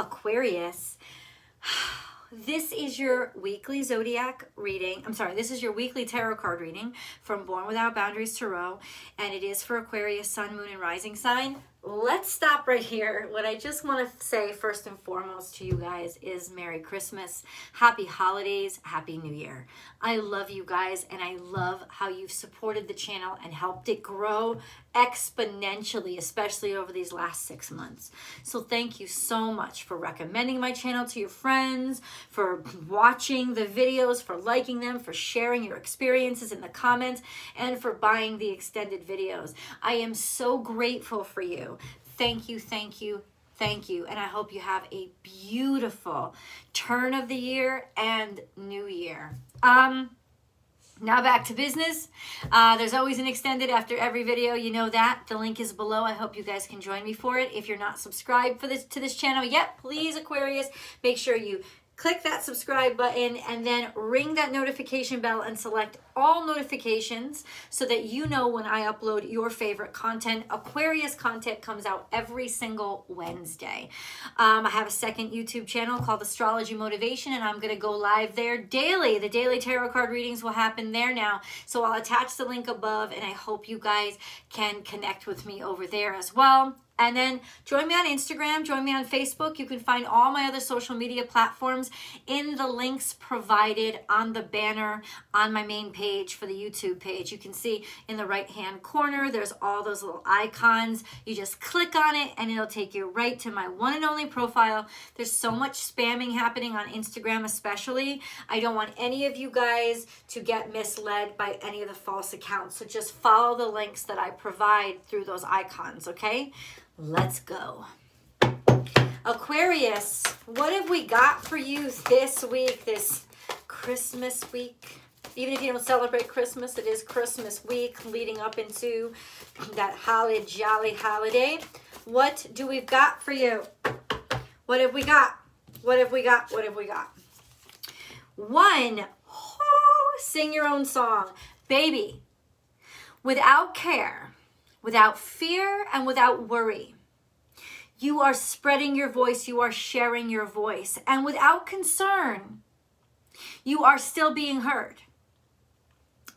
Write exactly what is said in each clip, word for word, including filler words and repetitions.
Aquarius, this is your weekly zodiac reading. I'm sorry, this is your weekly tarot card reading from Born Without Boundaries Tarot, and it is for Aquarius, Sun, Moon, and Rising sign. Let's stop right here. What I just want to say first and foremost to you guys is Merry Christmas, Happy Holidays, Happy New Year. I love you guys, and I love how you've supported the channel and helped it grow exponentially, especially over these last six months. So thank you so much for recommending my channel to your friends, for watching the videos, for liking them, for sharing your experiences in the comments, and for buying the extended videos. I am so grateful for you. Thank you, thank you, thank you. And I hope you have a beautiful turn of the year and new year. Um, now back to business. Uh, there's always an extended after every video. You know that. The link is below. I hope you guys can join me for it. If you're not subscribed for this to this channel yet, please, Aquarius, make sure you click that subscribe button and then ring that notification bell and select all notifications so that you know when I upload your favorite content. Aquarius content comes out every single Wednesday. Um, I have a second YouTube channel called Astrology Motivation, and I'm going to go live there daily. The daily tarot card readings will happen there now. So I'll attach the link above, and I hope you guys can connect with me over there as well. And then join me on Instagram, join me on Facebook. You can find all my other social media platforms in the links provided on the banner on my main page for the YouTube page. You can see in the right-hand corner, there's all those little icons. You just click on it and it'll take you right to my one and only profile. There's so much spamming happening on Instagram especially. I don't want any of you guys to get misled by any of the false accounts. So just follow the links that I provide through those icons, okay? Let's go. Aquarius, what have we got for you this week, this Christmas week? Even if you don't celebrate Christmas, it is Christmas week leading up into that holly jolly holiday. What do we've got for you? What have we got? What have we got? What have we got? One, oh, sing your own song. Baby, without care, without fear, and without worry. You are spreading your voice. You are sharing your voice. And without concern, you are still being heard.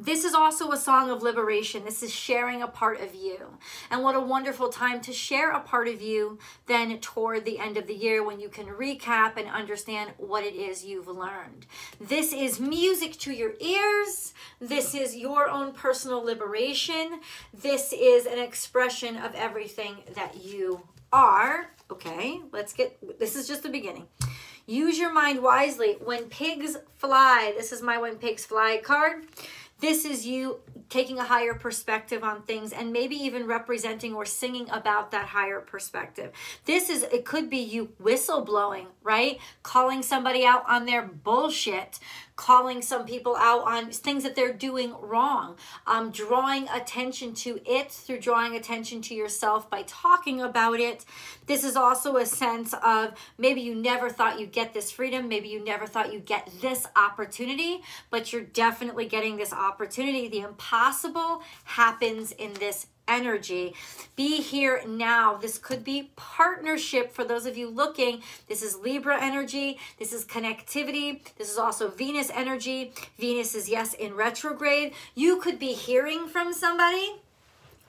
This is also a song of liberation. This is sharing a part of you. And what a wonderful time to share a part of you then toward the end of the year when you can recap and understand what it is you've learned. This is music to your ears. This is your own personal liberation. This is an expression of everything that you are. Okay, let's get, this is just the beginning. Use your mind wisely. When pigs fly, this is my When Pigs Fly card. This is you taking a higher perspective on things and maybe even representing or singing about that higher perspective. This is, it could be you whistleblowing, right? Calling somebody out on their bullshit, calling some people out on things that they're doing wrong, um, drawing attention to it through drawing attention to yourself by talking about it. This is also a sense of maybe you never thought you'd get this freedom, maybe you never thought you'd get this opportunity, but you're definitely getting this opportunity. The impossible happens in this energy. Be here now. This could be partnership for those of you looking. This is Libra energy. This is connectivity. This is also Venus energy. Venus is, yes, in retrograde. You could be hearing from somebody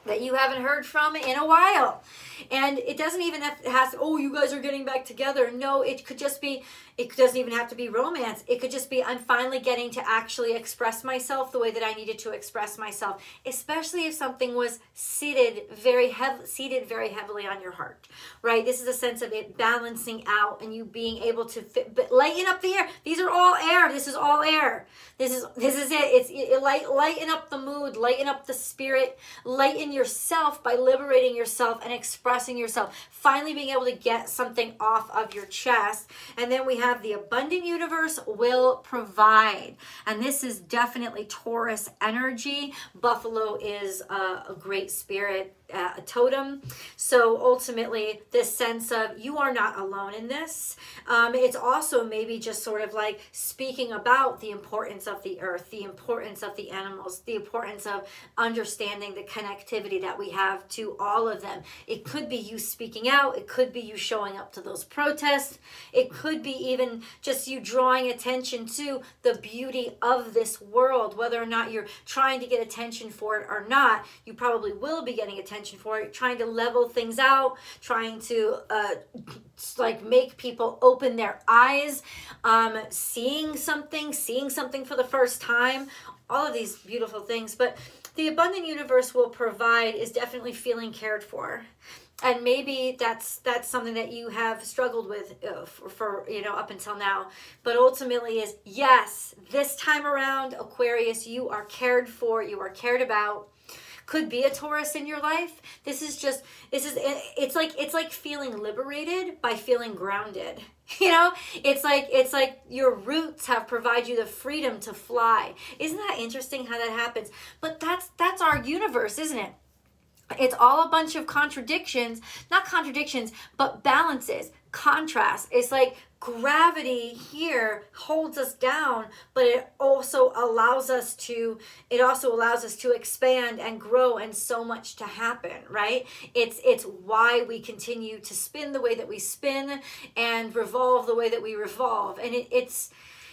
that you haven't heard from in a while. And it doesn't even have to, has, oh, you guys are getting back together. No, it could just be, it doesn't even have to be romance. It could just be, I'm finally getting to actually express myself the way that I needed to express myself, especially if something was seated very, heav seated very heavily on your heart, right? This is a sense of it balancing out and you being able to fit, but lighten up the air. These are all air. This is all air. This is, this is it. It's it, light, lighten up the mood, lighten up the spirit, lighten yourself by liberating yourself and expressing yourself, finally being able to get something off of your chest. And then we have the abundant universe will provide, and this is definitely Taurus energy. Buffalo is a, a great spirit. uh, a totem. So ultimately, this sense of you are not alone in this. Um, it's also maybe just sort of like speaking about the importance of the earth, the importance of the animals, the importance of understanding the connectivity that we have to all of them. It could be you speaking out. It could be you showing up to those protests. It could be even just you drawing attention to the beauty of this world, whether or not you're trying to get attention for it or not. You probably will be getting attention for it, trying to level things out, trying to uh, like make people open their eyes, um, seeing something, seeing something for the first time, all of these beautiful things. But the abundant universe will provide is definitely feeling cared for. And maybe that's that's something that you have struggled with uh, for, for, you know, up until now. But ultimately is, yes, this time around, Aquarius, you are cared for, you are cared about. Could be a Taurus in your life. This is just, this is, it's like, it's like feeling liberated by feeling grounded. You know, it's like, it's like your roots have provided you the freedom to fly. Isn't that interesting how that happens? But that's, that's our universe, isn't it? It's all a bunch of contradictions, not contradictions, but balances, contrasts. It's like gravity here holds us down, but it also allows us to, it also allows us to expand and grow and so much to happen, right? It's, it's why we continue to spin the way that we spin and revolve the way that we revolve. And it, it's,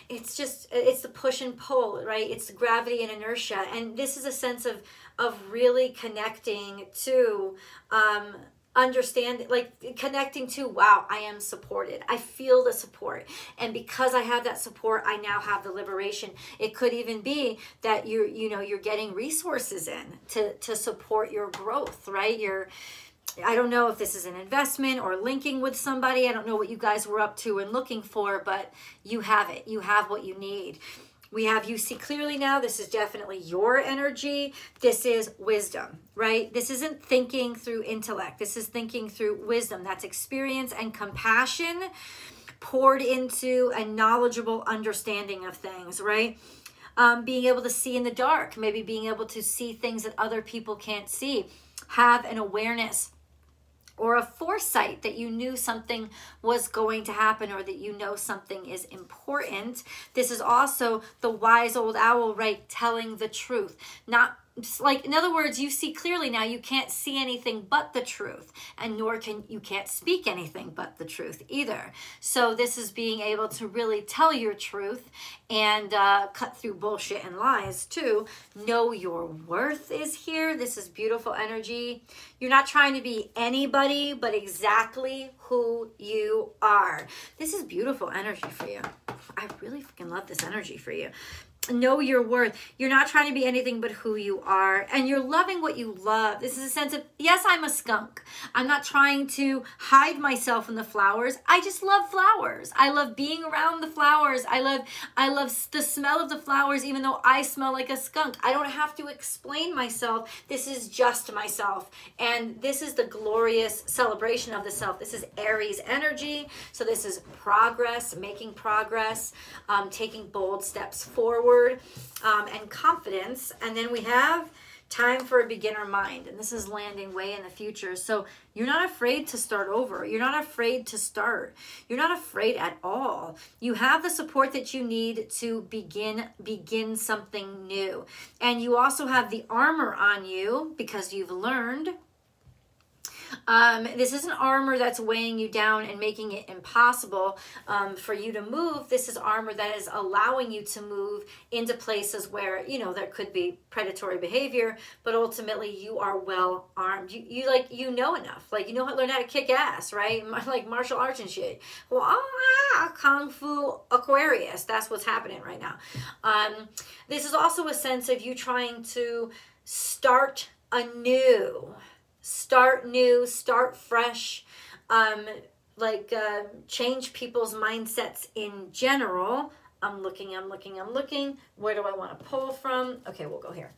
it's just, it's the push and pull, right? It's the gravity and inertia. And this is a sense of, of really connecting to, um, understand, like connecting to, wow, I am supported. I feel the support. And because I have that support, I now have the liberation. It could even be that you're, you know, you're getting resources in to, to support your growth, right? You're, I don't know if this is an investment or linking with somebody. I don't know what you guys were up to and looking for, but you have it. You have what you need. We have you see clearly now. This is definitely your energy. This is wisdom, right? This isn't thinking through intellect. This is thinking through wisdom. That's experience and compassion poured into a knowledgeable understanding of things, right? Um, being able to see in the dark, maybe being able to see things that other people can't see, have an awareness or a foresight that you knew something was going to happen or that you know something is important. This is also the wise old owl, right? Telling the truth. Not like, in other words, you see clearly now, you can't see anything but the truth, and nor can you can't speak anything but the truth either. So this is being able to really tell your truth and uh, cut through bullshit and lies too. Know your worth is here. This is beautiful energy. You're not trying to be anybody, but exactly who you are. This is beautiful energy for you. I really freaking love this energy for you. Know your worth. You're not trying to be anything but who you are, and you're loving what you love. This is a sense of, yes, I'm a skunk. I'm not trying to hide myself in the flowers. I just love flowers. I love being around the flowers. I love, I love the smell of the flowers, even though I smell like a skunk. I don't have to explain myself. This is just myself, and this is the glorious celebration of the self. This is Aries energy. So this is progress, making progress, um, taking bold steps forward. Um, and confidence. And then we have time for a beginner mind, and this is landing way in the future. So you're not afraid to start over. You're not afraid to start. You're not afraid at all. You have the support that you need to begin begin something new, and you also have the armor on you because you've learned. Um, this isn't armor that's weighing you down and making it impossible um, for you to move. This is armor that is allowing you to move into places where, you know, there could be predatory behavior, but ultimately you are well armed. You, you like, you know enough. Like, you know how to learn how to kick ass, right? Like martial arts and shit. Well, ah, Kung Fu Aquarius. That's what's happening right now. Um, this is also a sense of you trying to start anew. Start new, start fresh, um, like uh, change people's mindsets in general. I'm looking, I'm looking, I'm looking. Where do I want to pull from? Okay, we'll go here.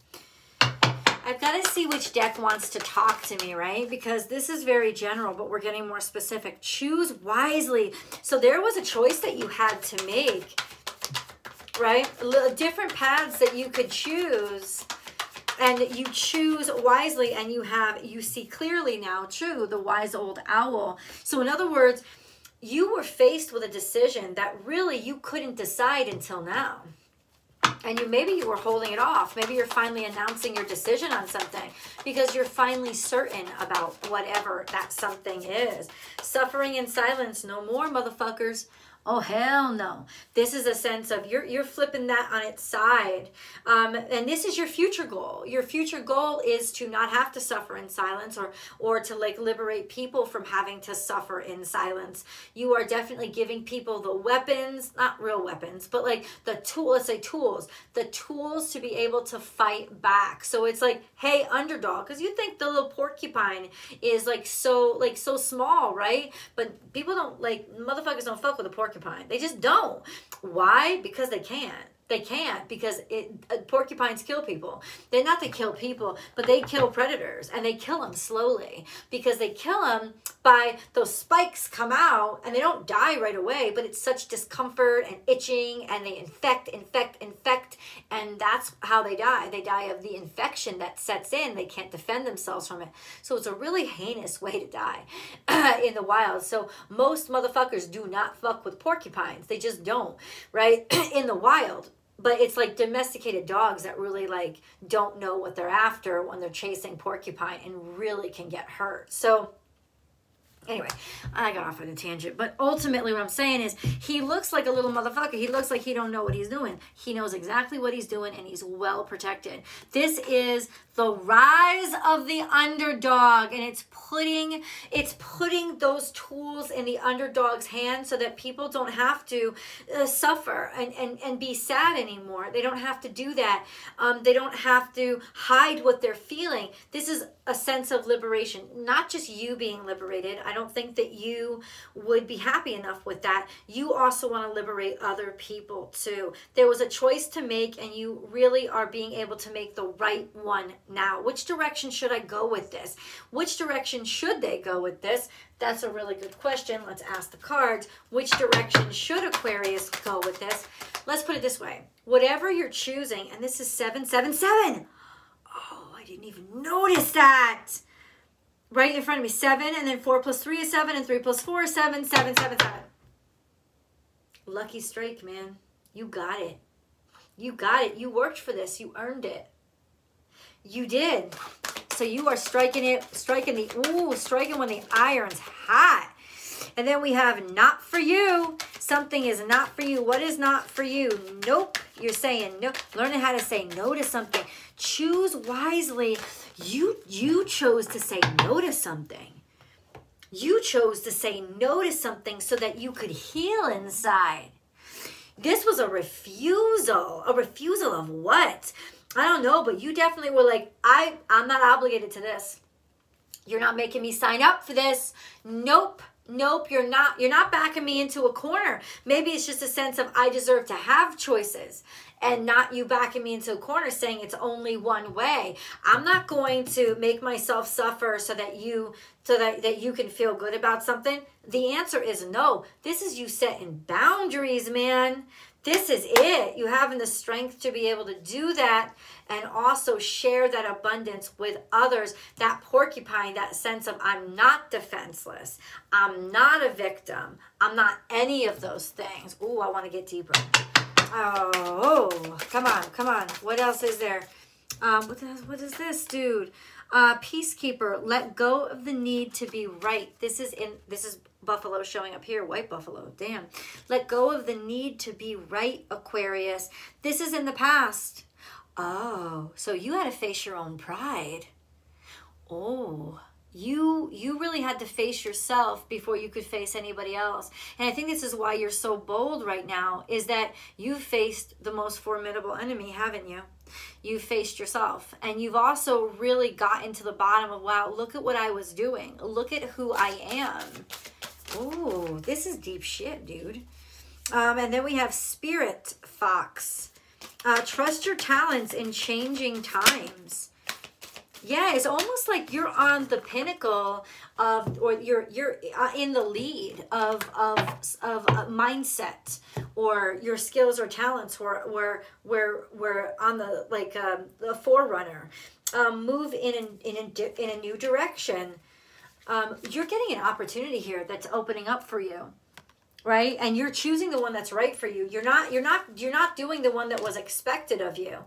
I've got to see which deck wants to talk to me, right? Because this is very general, but we're getting more specific. Choose wisely. So there was a choice that you had to make, right? Different paths that you could choose. and you choose wisely, and you have, you see clearly now too, the wise old owl. So in other words, you were faced with a decision that really you couldn't decide until now. And you maybe you were holding it off. Maybe you're finally announcing your decision on something because you're finally certain about whatever that something is. Suffering in silence, no more, motherfuckers. Oh, hell no. This is a sense of you're, you're flipping that on its side. Um, and this is your future goal. Your future goal is to not have to suffer in silence, or, or to like liberate people from having to suffer in silence. You are definitely giving people the weapons, not real weapons, but like the tool, let's say tools, the tools to be able to fight back. So it's like, hey, underdog, because you think the little porcupine is like so, like so small, right? But people don't, like, motherfuckers don't fuck with a porcupine. They just don't. Why? Because they can't. They can't, because it, uh, porcupines kill people. They're not they kill people, but they kill predators, and they kill them slowly, because they kill them by those spikes come out and they don't die right away, but it's such discomfort and itching, and they infect, infect, infect, and that's how they die. They die of the infection that sets in. They can't defend themselves from it. So it's a really heinous way to die in the wild. So most motherfuckers do not fuck with porcupines. They just don't, right? In the wild. But it's like domesticated dogs that really like don't know what they're after when they're chasing porcupine and really can get hurt. So anyway, I got off on a tangent, but ultimately what I'm saying is he looks like a little motherfucker. He looks like he don't know what he's doing. He knows exactly what he's doing, and he's well protected. This is the rise of the underdog, and it's putting, it's putting those tools in the underdog's hands so that people don't have to uh, suffer and, and, and be sad anymore. They don't have to do that. Um, they don't have to hide what they're feeling. This is a sense of liberation, not just you being liberated. I don't think that you would be happy enough with that. You also want to liberate other people too. There was a choice to make, and you really are being able to make the right one now. Which direction should I go with this? Which direction should they go with this? That's a really good question. Let's ask the cards. Which direction should Aquarius go with this? Let's put it this way. Whatever you're choosing, and this is seven seven seven. Oh, I didn't even notice that. Right in front of me, seven, and then four plus three is seven, and three plus four is seven, seven, seven, seven. Lucky strike, man. You got it. You got it. You worked for this. You earned it. You did. So you are striking it, striking the, ooh, striking when the iron's hot. And then we have not for you. Something is not for you. What is not for you? Nope. You're saying no. Learning how to say no to something. Choose wisely. You, you chose to say no to something. You chose to say no to something so that you could heal inside. This was a refusal. A refusal of what? I don't know, but you definitely were like, I, I'm not obligated to this. You're not making me sign up for this. Nope. Nope, you're not, you're not backing me into a corner. Maybe it's just a sense of I deserve to have choices, and not you backing me into a corner saying it's only one way. I'm not going to make myself suffer so that you, so that, that you can feel good about something. The answer is no. This is you setting boundaries, man. This is it. You having the strength to be able to do that, and also share that abundance with others. That porcupine, that sense of I'm not defenseless. I'm not a victim. I'm not any of those things. Ooh, I want to get deeper. Oh, come on, come on. What else is there? Um, what, does, what is this, dude? Uh, peacekeeper, let go of the need to be right. This is in, this is buffalo showing up here, white buffalo, damn. Let go of the need to be right, Aquarius. This is in the past. Oh, so you had to face your own pride. Oh, you you really had to face yourself before you could face anybody else. And I think this is why you're so bold right now, is that you've faced the most formidable enemy, haven't you? You faced yourself, and you've also really gotten to the bottom of, wow, look at what I was doing. Look at who I am. Oh, this is deep shit, dude. Um, and then we have Spirit Fox. Uh, trust your talents in changing times. Yeah, it's almost like you're on the pinnacle of, or you're you're in the lead of of of mindset or your skills or talents were were were were on the like um, the forerunner. Um, move in an, in a, in a new direction. Um, you're getting an opportunity here that's opening up for you, right? And you're choosing the one that's right for you. You're not you're not you're not doing the one that was expected of you.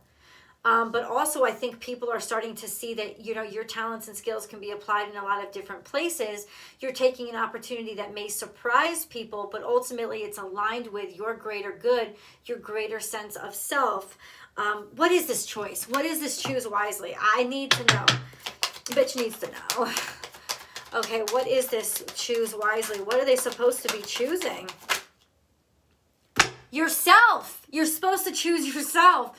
Um, but also, I think people are starting to see that, you know, your talents and skills can be applied in a lot of different places. You're taking an opportunity that may surprise people, but ultimately it's aligned with your greater good, your greater sense of self. Um, what is this choice? What is this choose wisely? I need to know. Bitch needs to know. Okay, what is this choose wisely? What are they supposed to be choosing? Yourself. You're supposed to choose yourself.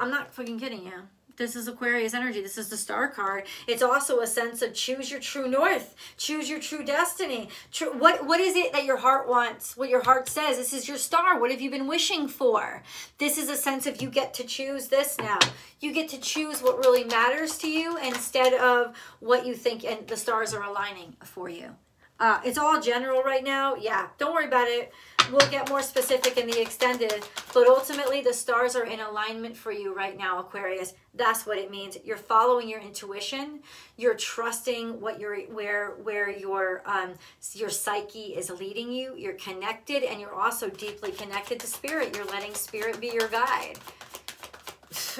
I'm not fucking kidding you. This is Aquarius energy. This is the star card. It's also a sense of choose your true north. Choose your true destiny. True, what, what is it that your heart wants? What your heart says? This is your star. What have you been wishing for? This is a sense of you get to choose this now. You get to choose what really matters to you instead of what you think, and the stars are aligning for you. Uh, it's all general right now. Yeah, don't worry about it. We'll get more specific in the extended. But ultimately, the stars are in alignment for you right now, Aquarius. That's what it means. You're following your intuition. You're trusting what you're, where where your um, your psyche is leading you. You're connected, and you're also deeply connected to spirit. You're letting spirit be your guide.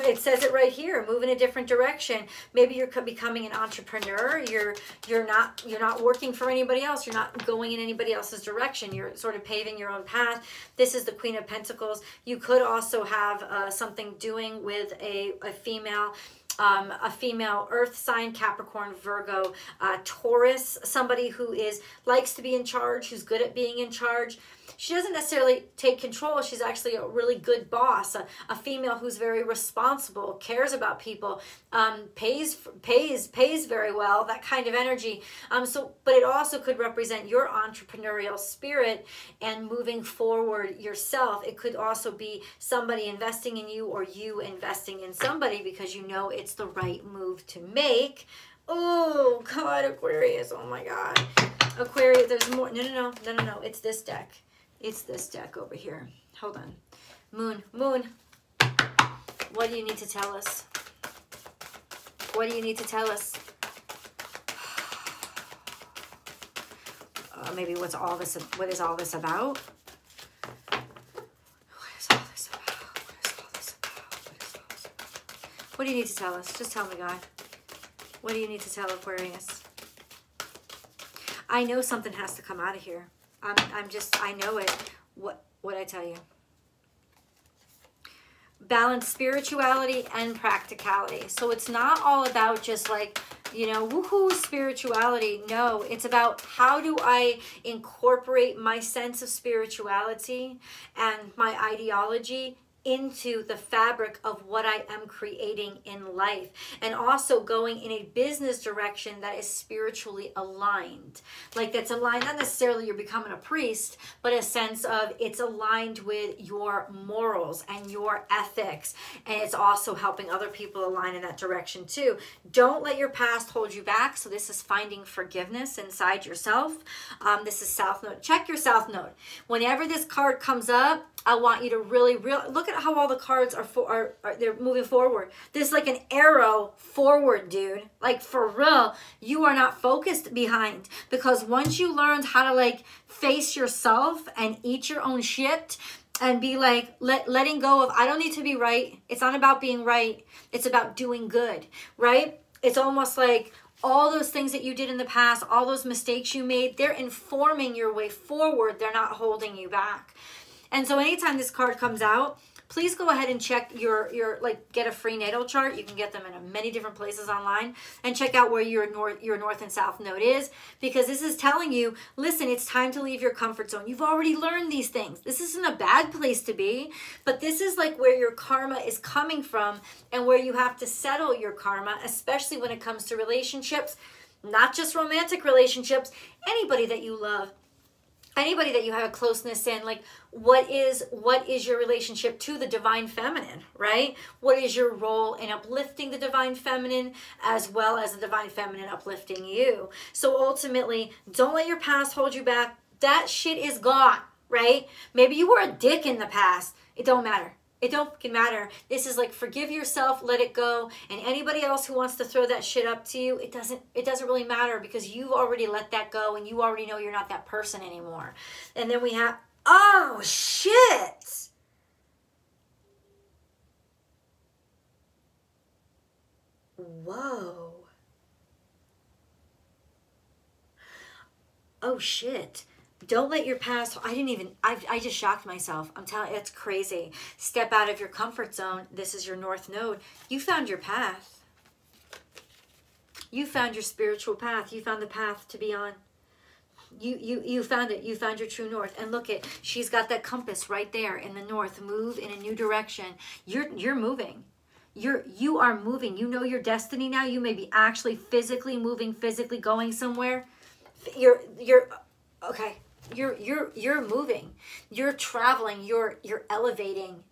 It says it right here. Move in a different direction. Maybe you're becoming an entrepreneur. You're you're not you're not working for anybody else. You're not going in anybody else's direction. You're sort of paving your own path. This is the Queen of Pentacles. You could also have uh, something doing with a a female. Um, a female earth sign, Capricorn, Virgo, uh, Taurus, somebody who is likes to be in charge, who's good at being in charge. She doesn't necessarily take control. She's actually a really good boss, a, a female who's very responsible, cares about people, um, pays, pays, pays very well, that kind of energy. Um, so, but it also could represent your entrepreneurial spirit and moving forward yourself. It could also be somebody investing in you or you investing in somebody because you know it's It's the right move to make. Oh God, Aquarius. Oh my God, Aquarius. There's more. No, no, no, no, no, no. It's this deck. It's this deck over here. Hold on. Moon, Moon. What do you need to tell us? What do you need to tell us? Uh, maybe what's all this? What is all this about? What do you need to tell us? Just tell me, God. What do you need to tell Aquarius? I know something has to come out of here. I'm, I'm just, I know it. What, what'd I tell you? Balance spirituality and practicality. So it's not all about just like, you know, woohoo, spirituality. No, it's about how do I incorporate my sense of spirituality and my ideology into the fabric of what I am creating in life, and also going in a business direction that is spiritually aligned. Like that's aligned, not necessarily you're becoming a priest, but a sense of it's aligned with your morals and your ethics, and it's also helping other people align in that direction too. Don't let your past hold you back. So this is finding forgiveness inside yourself. Um, this is South Node. Check your South Node. Whenever this card comes up, I want you to really real look at how all the cards are for are, are they're moving forward. This is like an arrow forward, dude. Like for real, you are not focused behind, because once you learned how to like face yourself and eat your own shit and be like let, letting go of I don't need to be right. It's not about being right. It's about doing good, right? It's almost like all those things that you did in the past, all those mistakes you made, they're informing your way forward. They're not holding you back. And so anytime this card comes out, please go ahead and check your, your like get a free natal chart. You can get them in many different places online, and check out where your north, your north and south node is, because this is telling you, listen, it's time to leave your comfort zone. You've already learned these things. This isn't a bad place to be, but this is like where your karma is coming from and where you have to settle your karma, especially when it comes to relationships, not just romantic relationships, anybody that you love. Anybody that you have a closeness in, like what is what is your relationship to the divine feminine, right? What is your role in uplifting the divine feminine, as well as the divine feminine uplifting you? So ultimately, don't let your past hold you back. That shit is gone. right? Maybe you were a dick in the past. It don't matter. It don't fucking matter. This is like, forgive yourself, let it go. And anybody else who wants to throw that shit up to you, it doesn't, it doesn't really matter, because you've already let that go and you already know you're not that person anymore. And then we have, oh shit. Whoa. Oh shit. Don't let your past, I didn't even, I, I just shocked myself. I'm telling you, it's crazy. Step out of your comfort zone. This is your north node. You found your path. You found your spiritual path. You found the path to be on. You, you, you found it. You found your true north. And look at, she's got that compass right there in the north. Move in a new direction. You're, you're moving. You're, you are moving. You know your destiny now. You may be actually physically moving, physically going somewhere. You're, you're, okay. You're, you're, you're moving, you're traveling, you're, you're elevating.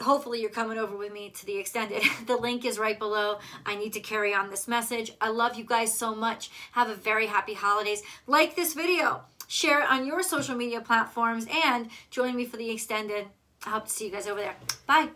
Hopefully you're coming over with me to the extended. The link is right below. I need to carry on this message. I love you guys so much. Have a very happy holidays. Like this video, share it on your social media platforms, and join me for the extended. I hope to see you guys over there. Bye.